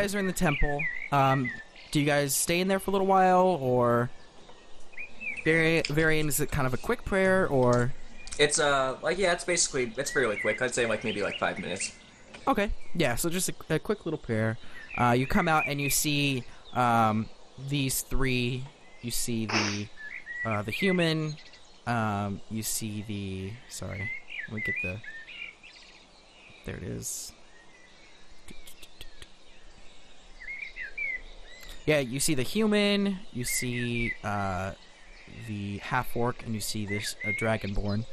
guys are in the temple. Do you guys stay in there for a little while, or very end, is it kind of a quick prayer, or? It's like, yeah, it's basically, it's fairly quick. I'd say like maybe like 5 minutes. Okay, yeah, so just a quick little prayer. You come out and you see these three. You see the human. You see the, sorry, let me get the, there it is. Yeah, you see the human, you see the half-orc, and you see this dragonborn.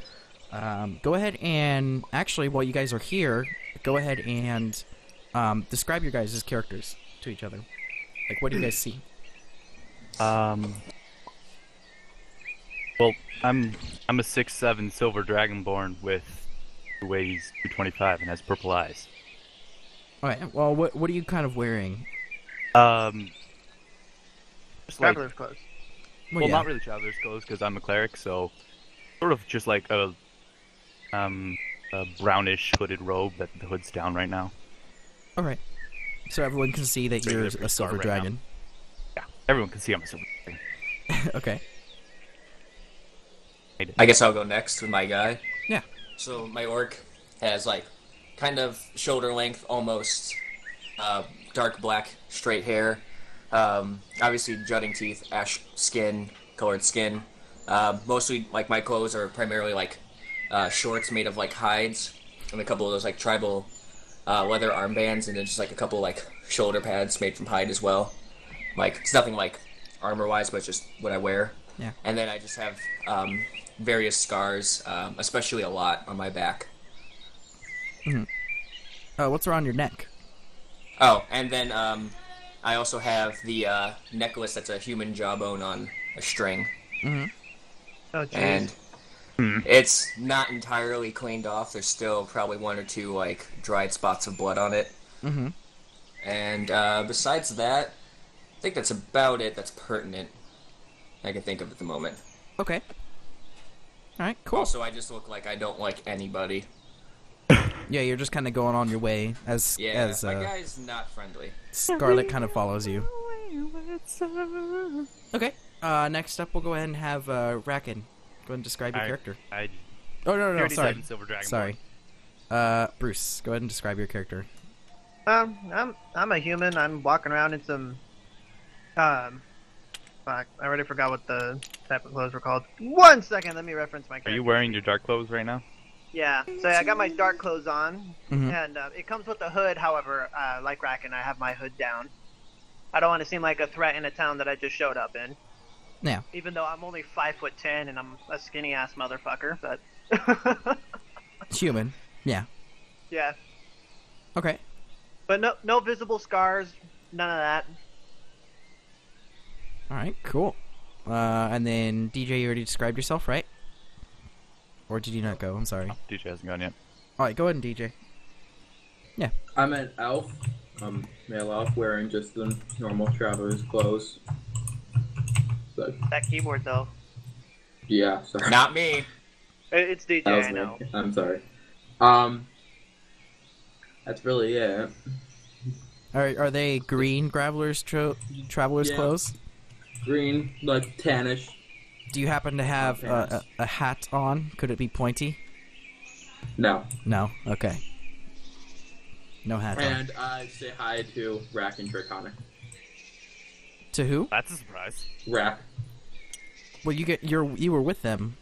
Go ahead and, actually, while you guys are here, go ahead and describe your guys' characters to each other. Like, what do you guys see? Well, I'm a 6'7" silver dragonborn with who weighs 225 and has purple eyes. All right. Well, what are you kind of wearing? Just traveler's clothes. Well, yeah. Not really traveler's clothes because I'm a cleric, so sort of just like a brownish hooded robe that the hood's down right now. All right. So everyone can see that you're a silver dragon. Right, yeah, everyone can see I'm a silver dragon. Okay. I guess I'll go next with my guy. Yeah. So my orc has like kind of shoulder length almost, dark black straight hair, obviously jutting teeth, ash skin, colored skin. Mostly like my clothes are primarily like shorts made of like hides and a couple of those like tribal leather armbands, and then just like a couple like shoulder pads made from hide as well. Like it's nothing like armor wise, but it's just what I wear. Yeah. And then I just have various scars, especially a lot on my back. Mm-hmm. What's around your neck? Oh, and then I also have the necklace that's a human jawbone on a string. Mm-hmm. Oh, geez. And it's not entirely cleaned off. There's still probably one or two like dried spots of blood on it. Mm-hmm. And besides that, I think that's about it that's pertinent I can think of at the moment. Okay. Alright, cool. Also, I just look like I don't like anybody. Yeah, you're just kind of going on your way as... Yeah, as, my guy's not friendly. Scarlet kind of follows you. Okay, next up we'll go ahead and have Racken. Go ahead and describe your character. Oh, no, sorry. Sorry. Bruce, go ahead and describe your character. I'm a human. I'm walking around in some... I already forgot what the type of clothes were called. 1 second, let me reference my character. Are you wearing your dark clothes right now? Yeah, so I got my dark clothes on, and it comes with a hood, however, like Racken, I have my hood down. I don't want to seem like a threat in a town that I just showed up in. Yeah. Even though I'm only 5'10" and I'm a skinny-ass motherfucker, but... It's human, yeah. Yeah. Okay. But no visible scars, none of that. Alright, cool. And then, DJ, you already described yourself, right? Or did you not go? I'm sorry. Oh, DJ hasn't gone yet. Alright, go ahead and DJ. Yeah. I'm an elf. Male elf, wearing just the normal traveler's clothes. So. That keyboard, though. Yeah, sorry. Not me. It's DJ, I know. Me. I'm sorry. That's really it. Are they green traveler's clothes? Green, like tannish. Do you happen to have a hat on? Could it be pointy? No. No? Okay. No hat on. And I say hi to Rack and Draconic. To who? That's a surprise. Rack. Well, you were with them.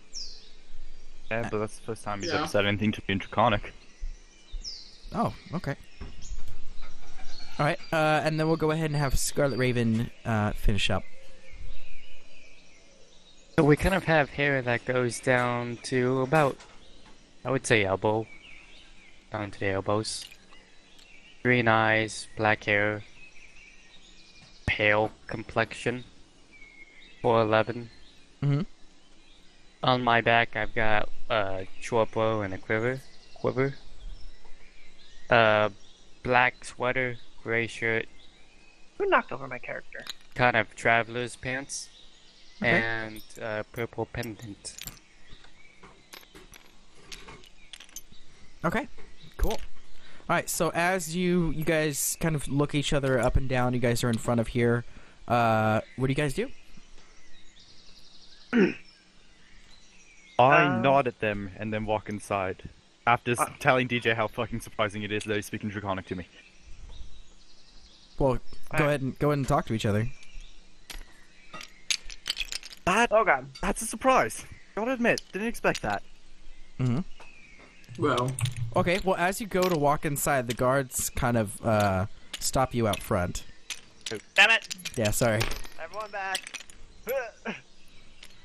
Yeah, but that's the first time he's ever said anything to me in Draconic. Oh, okay. Alright, and then we'll go ahead and have Scarlet Raven finish up. So we kind of have hair that goes down to about, I would say elbow, down to the elbows. Green eyes, black hair, pale complexion, 4'11". Mm-hmm. On my back I've got a short bow and a quiver. Black sweater, gray shirt. Who knocked over my character? Kind of traveler's pants. Okay. And purple pendant. Okay, cool. Alright, so as you guys kind of look each other up and down, you guys are in front of here. What do you guys do? I nod at them and then walk inside. After telling DJ how fucking surprising it is that he's speaking Draconic to me. Well, go ahead and talk to each other. Oh god, that's a surprise. Gotta admit, didn't expect that. Mm-hmm. Well. Okay, well, as you go to walk inside, the guards kind of stop you out front. Oh. Damn it! Yeah, sorry. Everyone back.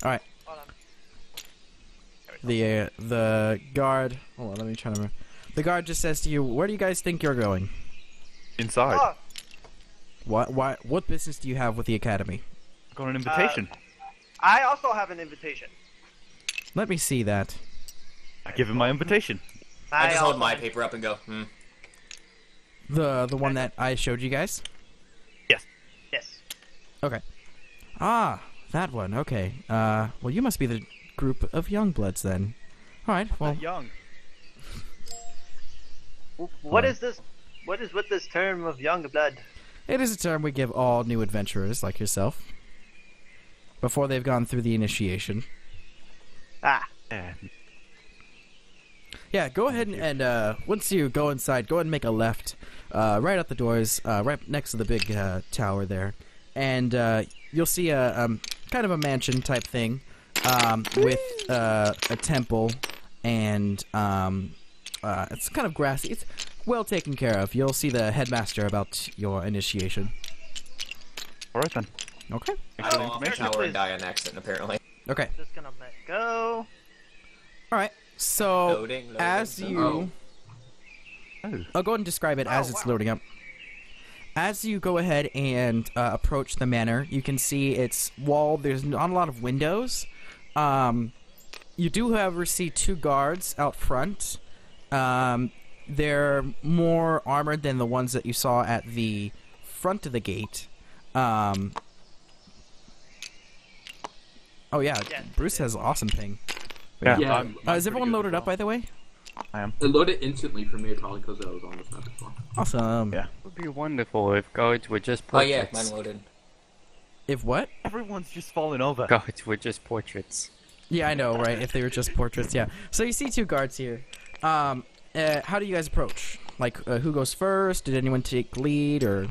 Alright. The guard. Hold on, let me try to remember. The guard just says to you, "Where do you guys think you're going?" Inside. Oh. What business do you have with the academy? I got an invitation. I also have an invitation. Let me see that. I give him my invitation. I just hold my paper up and go. Hmm. The one that I showed you guys. Yes. Yes. Okay. Ah, that one. Okay. Well, you must be the group of young bloods then. All right. Well. Not young. What is this? What is with this term of young blood? It is a term we give all new adventurers like yourself before they've gone through the initiation. Ah. Yeah, go ahead and once you go inside, go ahead and make a left, right out the doors, right next to the big tower there, and you'll see a kind of a mansion type thing with a temple, and it's kind of grassy. It's well taken care of. You'll see the headmaster about your initiation. All right then. Okay. Oh, I'm shower and die on accident apparently. Okay. Just gonna let go. All right. So, loading, as you... Oh. I'll go ahead and describe it as it's loading up. As you go ahead and approach the manor, you can see its wall. There's not a lot of windows. You do, however, see two guards out front. They're more armored than the ones that you saw at the front of the gate. Oh, yeah. Bruce has an awesome ping. Yeah. Is everyone loaded up, by the way? I am. It loaded instantly for me, probably because I was on this map before. Awesome. Yeah. It would be wonderful if guards were just portraits. Oh yeah, mine loaded. If what? Everyone's just fallen over. Guards were just portraits. Yeah, I know, right? If they were just portraits, yeah. So you see two guards here. How do you guys approach? Like, who goes first? Did anyone take lead, or?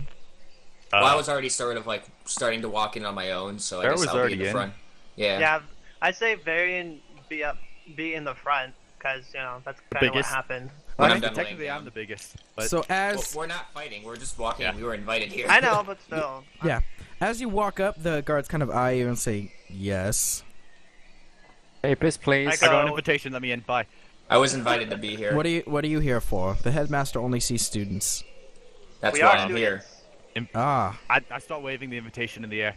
Well, I was already sort of like starting to walk in on my own, so I guess I'll be in the front. Yeah. Yeah, I say Varian. Be in the front, because you know that's kind of what happened. Well, I mean, technically, I'm the biggest. But... So as we're not fighting, we're just walking. Yeah. We were invited here. I know, but still. Yeah, as you walk up, the guards kind of eye you and say, "Yes." Hey, please. I got an invitation. Let me in. Bye. I was invited to be here. What are you here for? The headmaster only sees students. That's why I'm here. I start waving the invitation in the air.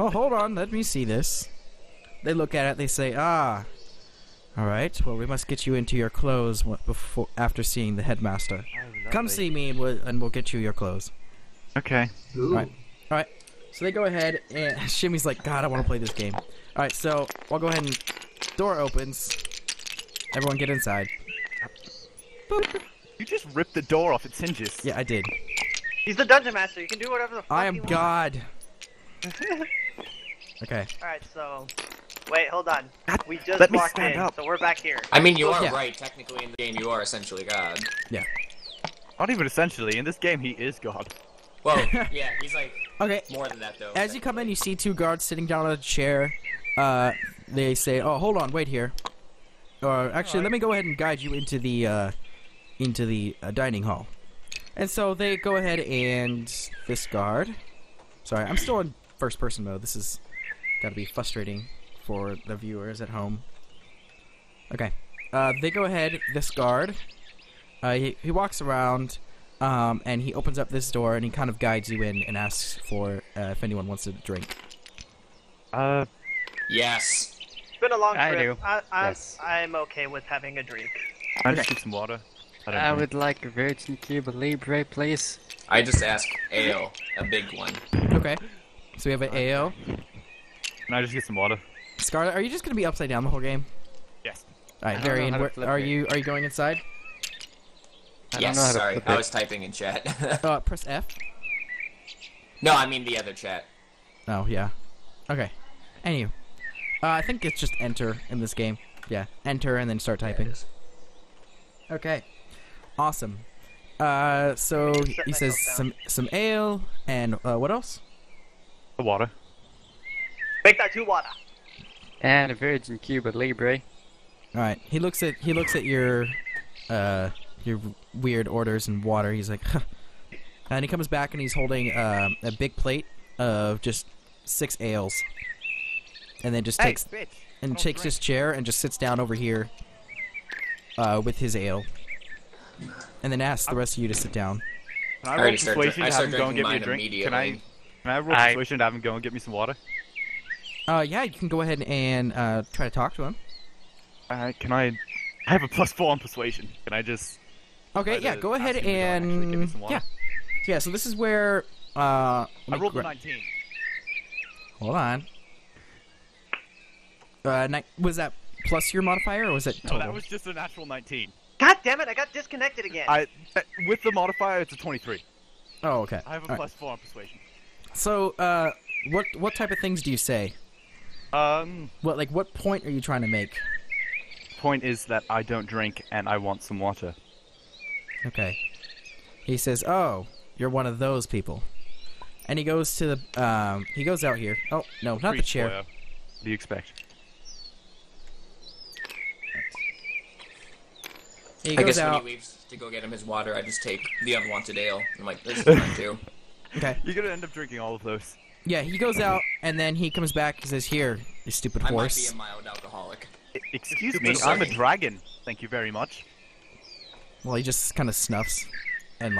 Oh, hold on. Let me see this. They look at it, they say, ah, alright, well, we must get you into your clothes after seeing the headmaster. Oh, come see me and we'll get you your clothes. Okay. Alright, so they go ahead and Shimmy's like, God, I want to play this game. Alright, so I'll go ahead and door opens. Everyone get inside. Boop. You just ripped the door off its hinges. Yeah, I did. He's the dungeon master, you can do whatever the fuck I am you God. Want. Okay. Alright, so... Wait, hold on. We just walked in, so we're back here. I mean, you are right. Technically, in the game, you are essentially God. Yeah. Not even essentially. In this game, he is God. Well, yeah, he's like more than that, though. As you come in, you see two guards sitting down on a chair. They say, oh, hold on, wait here. Or, actually, let me go ahead and guide you into the dining hall. And so they go ahead and... This guard... Sorry, I'm still in first-person mode. This is gotta be frustrating for the viewers at home. Okay. They go ahead, this guard, he walks around, and he opens up this door and he kind of guides you in and asks for if anyone wants a drink. Yes. It's been a long trip. I do. I'm okay with having a drink. I just need some water. I would like a virgin Cuba Libre, please. I just asked ale, a big one. Okay. So we have an ale. Can I just get some water? Scarlet, are you just gonna be upside down the whole game? Yes. Alright, Varian, are you going inside? I don't know how to flip it. I was typing in chat. Press F. No, I mean the other chat. Oh, yeah. Okay. Anyway. I think it's just enter in this game. Yeah, enter and then start typing. Okay. Awesome. So he says some ale and what else? The water. Make that 2 water. And a virgin Cuba Libre. All right. He looks at your weird orders and water. He's like, huh. And he comes back and he's holding a big plate of just 6 ales. And then just takes and shakes his chair and just sits down over here with his ale. And then asks the rest of you to sit down. Can I roll persuasion to have him go and get me a drink? Can I roll persuasion to have him go and get me some water? Yeah, you can go ahead and try to talk to him. Can I have a +4 on persuasion. Can I just... Okay, yeah, go ahead and... Give me some water? Yeah, so this is where... I rolled a 19. Hold on. Was that plus your modifier, or was it total? No, that was just a natural 19. God damn it! I got disconnected again. With the modifier, it's a 23. Oh, okay. I have a +4 on persuasion. So, what type of things do you say? What point are you trying to make? Point is that I don't drink and I want some water. Okay. He says, "Oh, you're one of those people," and he goes to the he goes out here. Oh no, not the chair. What do you expect? He goes out. When he leaves to go get him his water, I just take the unwanted ale. I'm like, this is mine too. Okay. You're gonna end up drinking all of those. Yeah, he goes out, and then he comes back and says, here, you stupid horse. I might be a mild alcoholic. Excuse me, I'm a dragon. Thank you very much. Well, he just kind of snuffs and,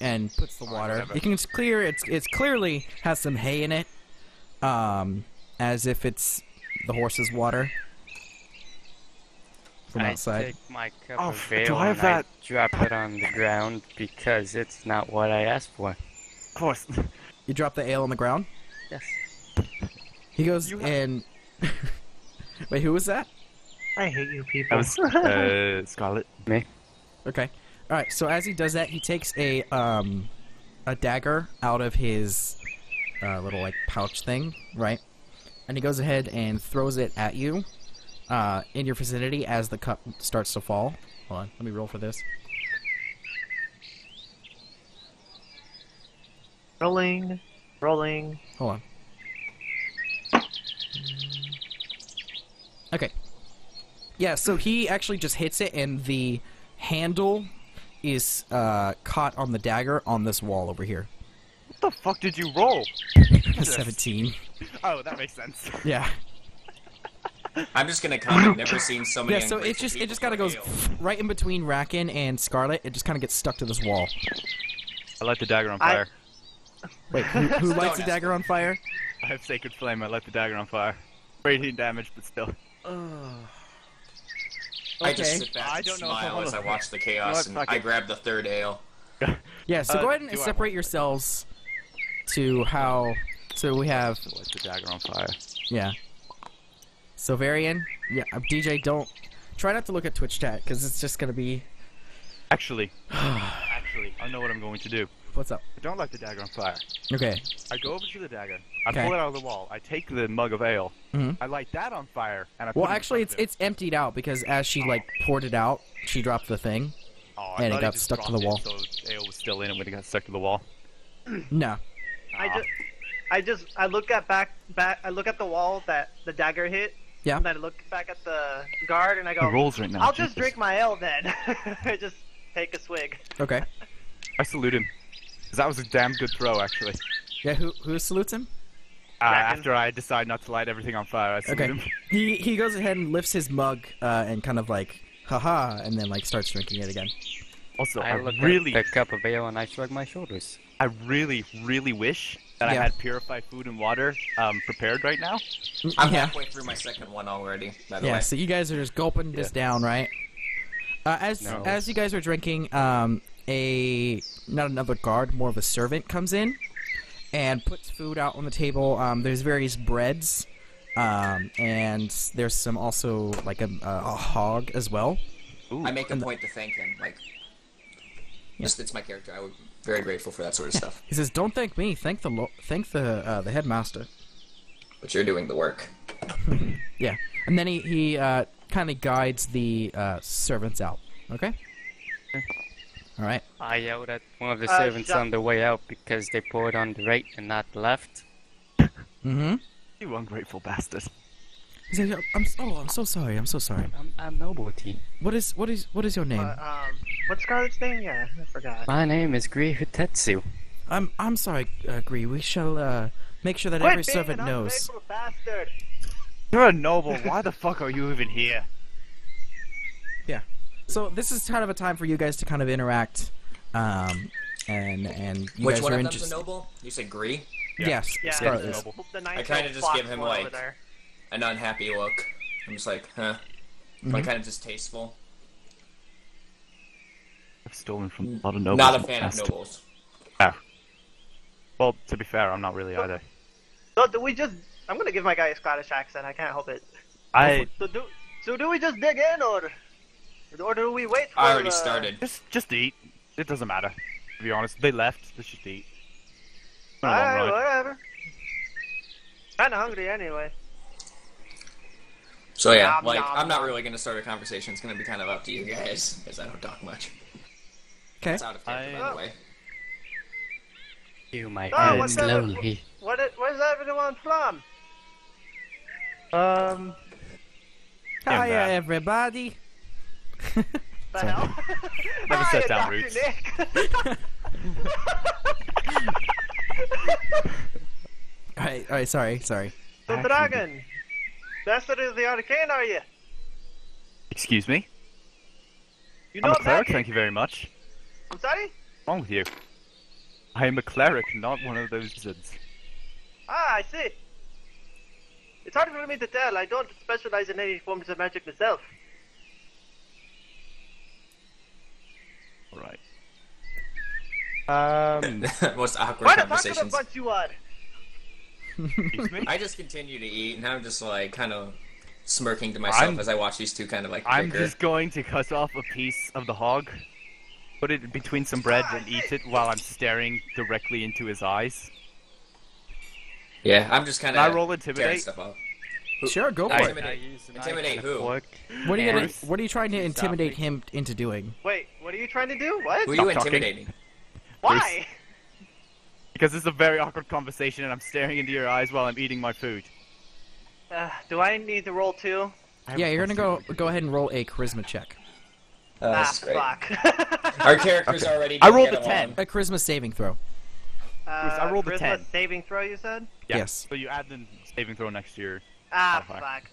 and puts the water. You can clear, it's clearly has some hay in it, as if it's the horse's water. From outside. I take my cup of ale and I drop it on the ground because it's not what I asked for. Of course. You drop the ale on the ground? Yes. He goes and... Wait, who was that? I hate you people. Scarlet. Me. Okay. Alright, so as he does that, he takes a dagger out of his little, pouch thing, right? And he goes ahead and throws it at you. In your vicinity as the cup starts to fall. Hold on, let me roll for this. Rolling. Hold on. Okay. Yeah, so he actually just hits it, and the handle is caught on the dagger on this wall over here. What the fuck did you roll? A 17. Oh, that makes sense. Yeah. I'm just gonna comment. I've never seen so many. Yeah, so it just kind of goes right in between Racken and Scarlet. It just kind of gets stuck to this wall. I light the dagger on fire. Wait, who lights the dagger on fire? I have sacred flame. I light the dagger on fire. 18 damage, but still. Okay. I just sit back and smile as I watch the chaos, and I grab the 3rd ale. Yeah. So go ahead and separate yourselves to how. So we have. Light the dagger on fire. Yeah. So Varian, yeah, DJ, don't try not to look at Twitch chat because it's just gonna be. Actually, I know what I'm going to do. What's up? I don't like the dagger on fire. Okay. I go over to the dagger. I pull it out of the wall. I take the mug of ale. I light that on fire, and I. Well, actually, it's emptied out because as she poured it out, she dropped the thing, and it got stuck to the wall. So the ale was still in it when it got stuck to the wall. No. I look at back. I look at the wall that the dagger hit. Yeah. And I look back at the guard and I go, rolls right now, I'll just drink my ale then. Just take a swig. Okay. I salute him. That was a damn good throw, actually. Yeah, who salutes him? After I decide not to light everything on fire, I salute him. He goes ahead and lifts his mug and kind of haha, and then starts drinking it again. Also, I look at a cup of ale and I shrug my shoulders. I really, really wish that I had purified food and water prepared right now. I'm halfway through my 2nd one already, by the way. Yeah, so you guys are just gulping this down, right? As you guys are drinking, not another guard, more of a servant comes in and puts food out on the table. There's various breads, and there's some also a hog as well. Ooh, I make a point to thank him. Like, just it's my character. I would be very grateful for that sort of stuff. He says, "Don't thank me. Thank the headmaster." But you're doing the work. Yeah, and then he kind of guides the servants out. Okay. All right. I yelled at one of the servants on the way out because they poured on the right and not left. Mm-hmm. You ungrateful bastard. He says, I'm so sorry. I'm so sorry. I'm Nobuti. What is your name? What's Scarlet's name? Yeah, I forgot. My name is Gree Hutetsu. I'm sorry, Gree. We shall make sure that every servant knows. Quit being an ungrateful bastard. You're a noble. Why the fuck are you even here? Yeah. So this is kind of a time for you guys to kind of interact, and you guys are interested. Which one of them's a noble? You said Gree? Yeah. Yes. Yeah, Scarlet is. I kind of just give him like an unhappy look. I'm just like, huh? Mm-hmm. Like, kind of distasteful. I've stolen from a lot of nobles. Not a fan of nobles. Yeah. Well, to be fair, I'm not really either. So do we just... I'm gonna give my guy a Scottish accent, I can't help it. So do we just dig in, or do we wait for... I already started. Just eat. It doesn't matter, to be honest. They left, let's just eat. Alright, whatever. Kinda hungry anyway. So yeah, nom, like, nom. I'm not really going to start a conversation. It's going to be kind of up to you guys, because I don't talk much. Okay. It's out of character, by the way. You, my hands lonely. Where's everyone from? Hiya, everybody. What the hell? Never set down roots. Alright, sorry. The dragon! Master of the Arcane, are you? Excuse me? You know I'm a cleric, thank you very much. I'm sorry? What's wrong with you? I am a cleric, not one of those wizards. Ah, I see. It's hard for me to tell, I don't specialize in any forms of magic myself. Alright. Most awkward conversations. What a bunch you are! I just continue to eat, and I'm just like kind of smirking to myself as I watch these two kind of like bicker. I'm just going to cut off a piece of the hog, put it between some bread, and eat it while I'm staring directly into his eyes. Yeah, I'm just kind of. I roll intimidate stuff up. Sure, go for it. Intimidate who? What are you trying to intimidate him into doing? Wait, what are you trying to do? What? Who are you intimidating? Why? Because this is a very awkward conversation and I'm staring into your eyes while I'm eating my food. Do I need to roll too? Yeah, you're gonna go ahead and roll a charisma check. Fuck. Our character's already I rolled a 10. A charisma saving throw. I rolled a 10. Saving throw, you said? Yeah. Yes. So you add the saving throw next to your... fuck.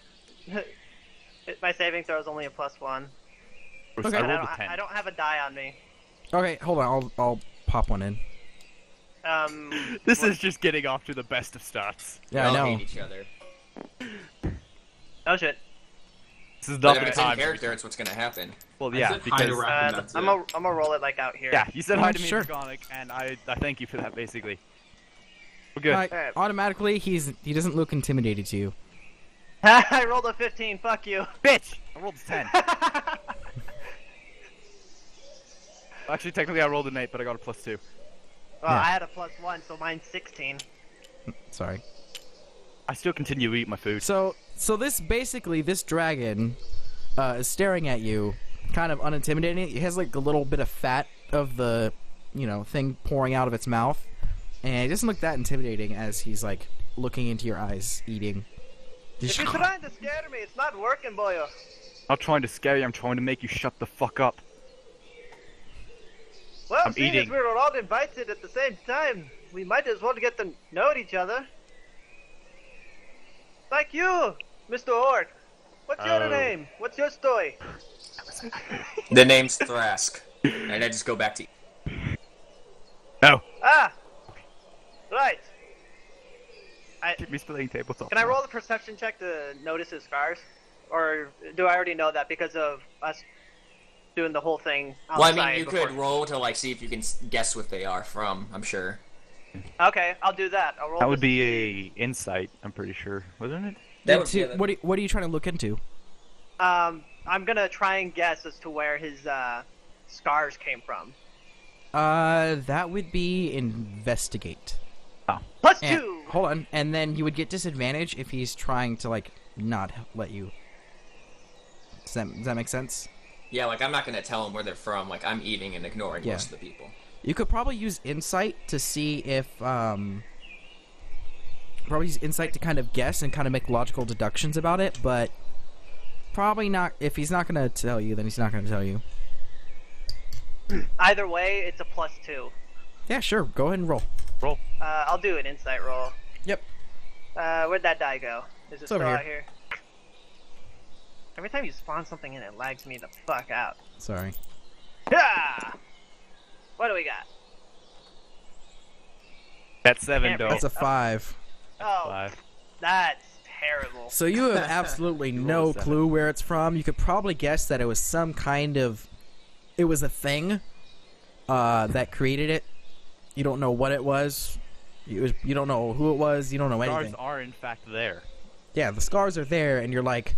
My saving throw is only a +1. Okay. I rolled a 10. I don't have a die on me. Okay, hold on, I'll pop one in. This is just getting off to the best of starts. Yeah, I know. We all hate each other. Oh shit. This is not the time. In character, it's what's gonna happen. Well, yeah, because I'm gonna roll it like out here. Yeah, you said hi to me, Draconic, and I thank you for that, basically. We're good. Right. Automatically, he doesn't look intimidated to you. I rolled a 15. Fuck you, bitch. I rolled a 10. Actually, technically, I rolled an 8, but I got a +2. Well, yeah. I had a +1, so mine's 16. Sorry. I still continue to eat my food. So this basically, this dragon is staring at you, kind of unintimidating. It has like a little bit of fat of the, thing pouring out of its mouth, and it doesn't look that intimidating as he's like looking into your eyes, eating. If you're trying to scare me, it's not working, boyo. I'm not trying to scare you. I'm trying to make you shut the fuck up. Well, seeing as we were all invited at the same time, we might as well get to know each other. Like you, Mr. Orc. What's your name? What's your story? The name's Thrask. And I just go back to... No. Ah! Right. Keep me spilling tabletop. Can I roll a perception check to notice his scars? Or do I already know that because of us... doing the whole thing outside? Well, I mean, you could roll to like see if you can guess what they are from. I'm sure. Okay, I'll do that. I'll roll. That would be a insight. I'm pretty sure, wasn't it? That would be, what are you trying to look into? I'm gonna try and guess as to where his scars came from. That would be investigate. Oh. Plus and, 2! Hold on, and then you would get disadvantage if he's trying to, like, not let you... Does that make sense? Yeah, like, I'm not gonna tell him where they're from. Like, I'm eating and ignoring most of the people. You could probably use insight to see if, probably use insight to kind of guess and kind of make logical deductions about it, but probably not. If he's not going to tell you, then he's not going to tell you. Either way, it's a +2. Yeah, sure. Go ahead and roll. Roll. I'll do an insight roll. Yep. Where'd that die go? Is it still out here? Every time you spawn something in, it lags me the fuck out. Sorry. Yeah. What do we got? That's 7, though. That's a 5. Oh, 5. That's terrible. So you have absolutely no clue where it's from. You could probably guess that it was some kind of... It was a thing that created it. You don't know what it was. You don't know who it was. You don't know anything. The scars are, in fact, there. Yeah, the scars are there, and you're like...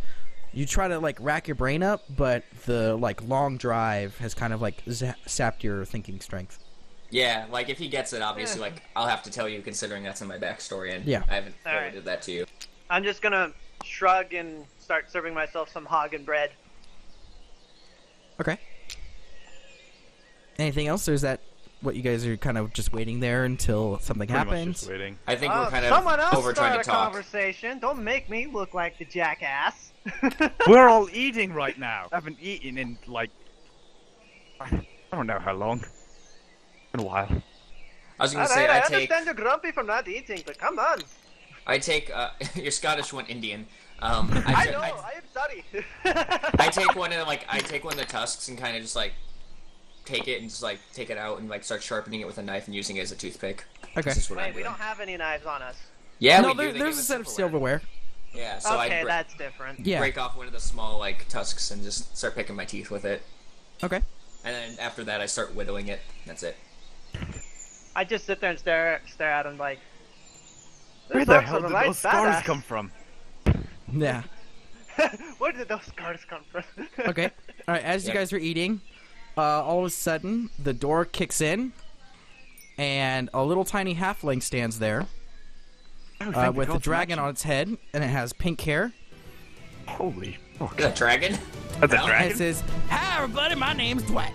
You try to, like, rack your brain up, but the, like, long drive has kind of, like, sapped your thinking strength. Yeah, like, if he gets it, obviously, like, I'll have to tell you, considering that's in my backstory, and I haven't did that to you. I'm just gonna shrug and start serving myself some hog and bread. Okay. Anything else, or is that what you guys are kind of just waiting there until something happens? Waiting. I think we're kind of over trying to talk. Someone else start a conversation. Don't make me look like the jackass. We're all eating right now. I haven't eaten in, like, I don't know how long. It's been a while. I was gonna say, I take... understand you're grumpy from not eating, but come on. I take, your Scottish one Indian. I know, I am sorry. I take one and, like, I take one of the tusks and kind of just, like, take it and just, like, take it out and, like, start sharpening it with a knife and using it as a toothpick. Okay. This is what I'm doing. We don't have any knives on us. Yeah, we do. There's a set of silverware. Yeah, so okay, that's different. Yeah. Break off one of the small, like, tusks and just start picking my teeth with it. Okay. And then after that, I start whittling it. That's it. I just sit there and stare at him like... Where the hell did those scars come from? Yeah. Where did those scars come from? Okay. Alright, as you guys were eating, all of a sudden, the door kicks in, and a little tiny halfling stands there. With a dragon on its head, and it has pink hair. Holy fuck. Is that a dragon? That's a dragon? It says, "Hi everybody, my name's Dwight."